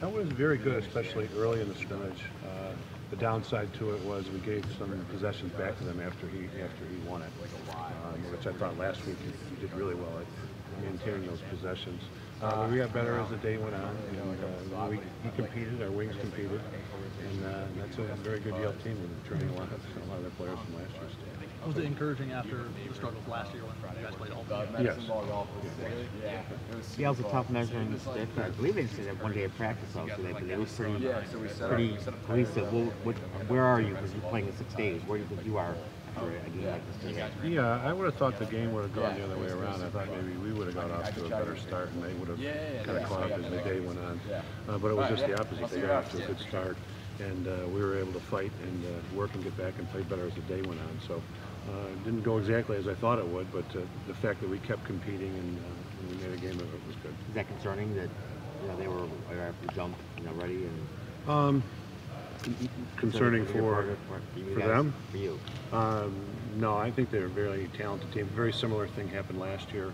That was very good, especially early in the scrimmage. The downside to it was we gave some possessions back to them after he won it, which I thought last week he did really well at maintaining those possessions. We got better as the day went on. We competed, our wings competed, and that's a very good Yale team with returning a lot of their players from last year's team. Was it encouraging after the struggles last year when you guys played Albany? Yes. Yale's a tough measuring stick. I believe they said that one day at practice also, but they were pretty cohesive. Well, where are you? Because you're playing in 6 days. Where do you think you are? Yeah, I would have thought the game would have gone the other way around. I thought maybe we would have got off to a better start and they would have kind of caught up as the day went on. But it was just the opposite. They got off to a good start, and we were able to fight and work and get back and play better as the day went on. So it didn't go exactly as I thought it would, but the fact that we kept competing and we made a game of it was good. Is that concerning that they were after the jump ready? And concerning for them? For you? No, I think they're a very talented team. Very similar thing happened last year.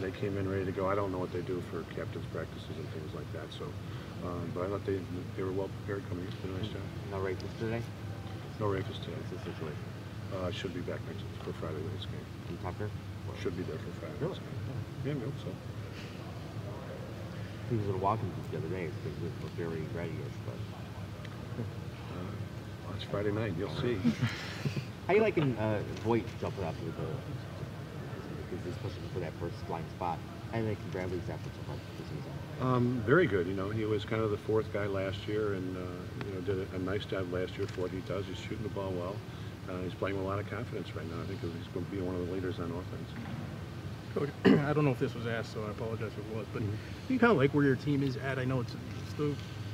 They came in ready to go. I don't know what they do for captain's practices and things like that. So, but I thought they were well prepared coming in. Did a nice job. No Rapists today? No Rapists today. What's the situation? Should be back next for Friday night's game. And Tucker? Should be there for Friday night's game. Yeah, I hope so. He was at Watkins the other day because we were very ready, but. It's Friday night, you'll see. How do you like him Voight jumping up with the, because he's pushing for that first blind spot? I think he grabbed his efforts this season. Very good, he was kind of the fourth guy last year and did a nice job last year for what he does. He's shooting the ball well. He's playing with a lot of confidence right now. I think he's going to be one of the leaders on offense. Coach, I don't know if this was asked, so I apologize if it was, but do you kind of like where your team is at? I know it's the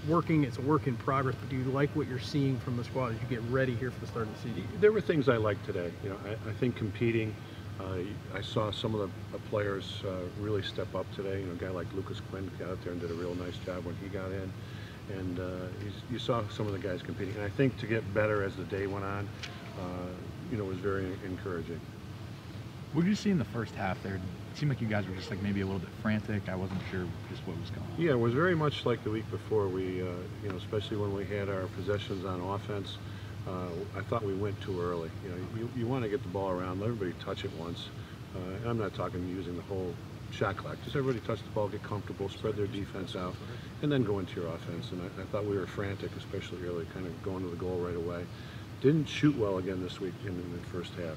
it's a work in progress, but do you like what you're seeing from the squad as you get ready here for the start of the season? There were things I liked today. I think competing, I saw some of the players really step up today. A guy like Lucas Quinn got out there and did a real nice job when he got in. And you saw some of the guys competing. And I think to get better as the day went on, was very encouraging. What did you see in the first half there? It seemed like you guys were just maybe a little bit frantic. I wasn't sure just what was going on. Yeah, it was very much like the week before. We, especially when we had our possessions on offense, I thought we went too early. You want to get the ball around, let everybody touch it once. And I'm not talking using the whole shot clock. Just everybody touch the ball, get comfortable, spread their defense out, and then go into your offense. And I thought we were frantic, especially early, kind of going to the goal right away. Didn't shoot well again this week in the first half.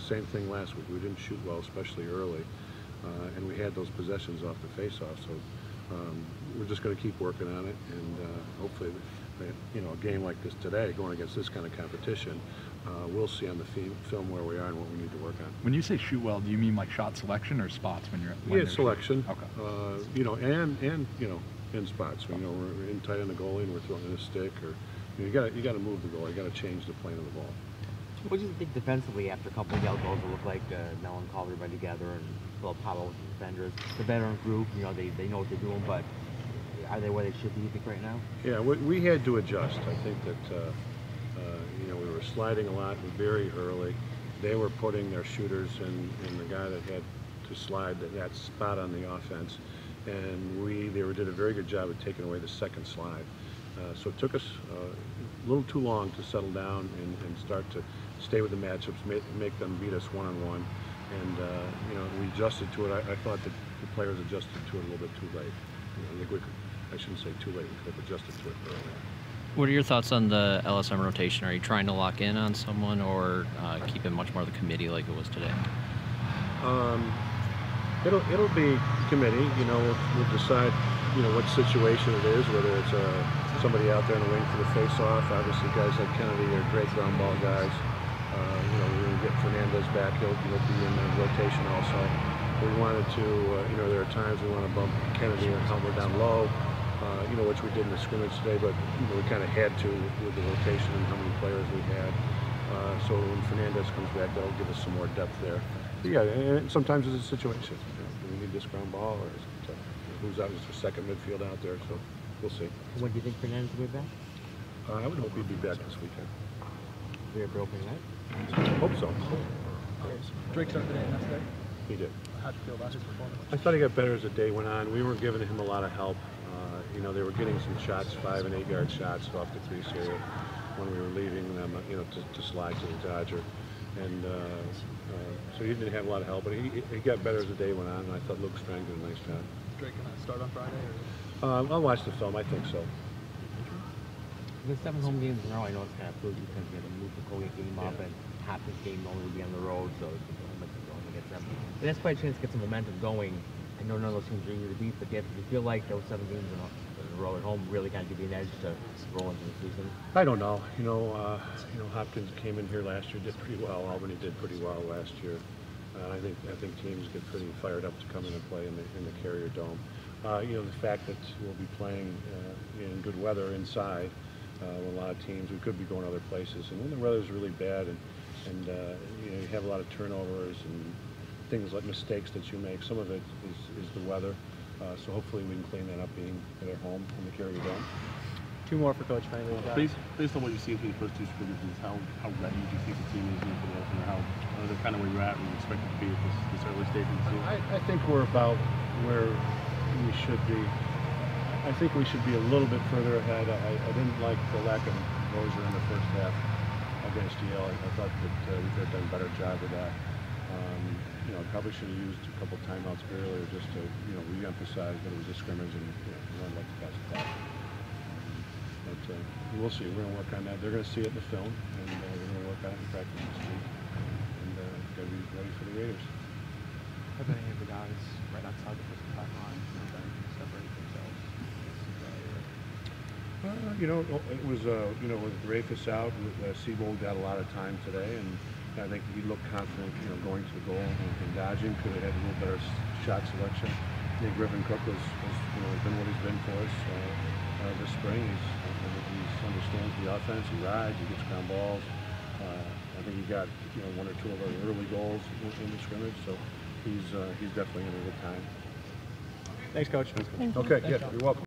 Same thing last week. We didn't shoot well, especially early. And we had those possessions off the face-off, so we're just going to keep working on it, and hopefully, a game like this today, going against this kind of competition, we'll see on the film where we are and what we need to work on. When you say shoot well, do you mean like shot selection or spots when you're? Yeah, selection. Shooting? Okay. In spots. We're in tight on the goalie, and we're throwing in a stick, or you got to move the goalie. You got to change the plane of the ball. What do you think defensively after a couple of Yale goals? It looked like Mel and Colby everybody together and Philip Powell with the defenders. The veteran group, they know what they're doing, but are they where they should be, you think, right now? Yeah, we had to adjust. I think that we were sliding a lot very early. They were putting their shooters in the guy that had to slide that spot on the offense, and they did a very good job of taking away the second slide. So it took us a little too long to settle down and start to stay with the matchups, make them beat us one-on-one. And, we adjusted to it. I thought that the players adjusted to it a little bit too late. I shouldn't say too late. We could have adjusted to it earlier. What are your thoughts on the LSM rotation? Are you trying to lock in on someone or keep it much more the committee like it was today? It'll be committee. We'll decide, what situation it is, whether it's somebody out there in the wing for the face-off. Obviously, guys like Kennedy are great ground ball guys. We're going to get Fernandez back. He'll be in the rotation also. We wanted to, there are times we want to bump Kennedy and Helmer down low, which we did in the scrimmage today, but we kind of had to with the rotation and how many players we had. So when Fernandez comes back, that'll give us some more depth there. But yeah, and sometimes it's a situation. Do we need this ground ball, or is it, who's out as the second midfield out there? So we'll see. When do you think Fernandez will be back? I would hope he'd be back this weekend. We have opening night? I hope so. Drake started today and that's right? He did. How'd you feel about his performance? I thought he got better as the day went on. We weren't giving him a lot of help. you know, they were getting some shots, 5- and 8-yard shots off the 3 series when we were leaving them, you know, to slide to the Dodger. And so he didn't have a lot of help, but he got better as the day went on, and I thought Luke Strang did a nice job. Drake, can I start on Friday? Or? I'll watch the film. I think so. The 7 home games in a row, I know it's kind of fruity because you had to move the Colgate game up, and Hopkins game only would be on the road, so it's going to get them. But that's quite a chance to get some momentum going. I know none of those teams are easy to beat, but do you feel like those 7 games in a row at home really kind of give you an edge to roll into the season? I don't know. You know, Hopkins came in here last year, did pretty well. Albany did pretty well last year. I think teams get pretty fired up to come in and play in the Carrier Dome. You know, the fact that we'll be playing in good weather inside with a lot of teams, we could be going other places. And when the weather's really bad, and you know, you have a lot of turnovers and things like mistakes that you make. Some of it is the weather. So hopefully we can clean that up being at our home in the Carrier Dome. 2 more for Coach Fernandez. Based on what you've seen through the first 2 scrimmages, how ready do you think the team is for the opener? How the kind of where you're at and you expect it to be at this early stage in the season? I think we're about where we should be. I think we should be a little bit further ahead. I didn't like the lack of Roser in the first half against Yale. I thought that we could have done a better job of that. You know, probably should have used a couple timeouts earlier just to, you know, re-emphasize that it was a scrimmage and, you know, learn what the best attack. But we'll see. We're going to work on that. They're going to see it in the film, and we're going to work on it in practice this week. And got to be ready for the Raiders. Have any of the guys right outside the first attack line separate themselves? You know, it was, you know, with Dreyfus out, Seabold got a lot of time today, and I think he looked confident, you know, going to the goal and dodging. Could have had a little better shot selection. I think Griffin Cook was you know, been what he's been for us this spring. He understands the offense. He rides. He gets ground balls. I think he got, you know, 1 or 2 of our early goals in the scrimmage. So he's definitely in a good time. Thanks, Coach. Thank you. Okay, yeah, you're welcome.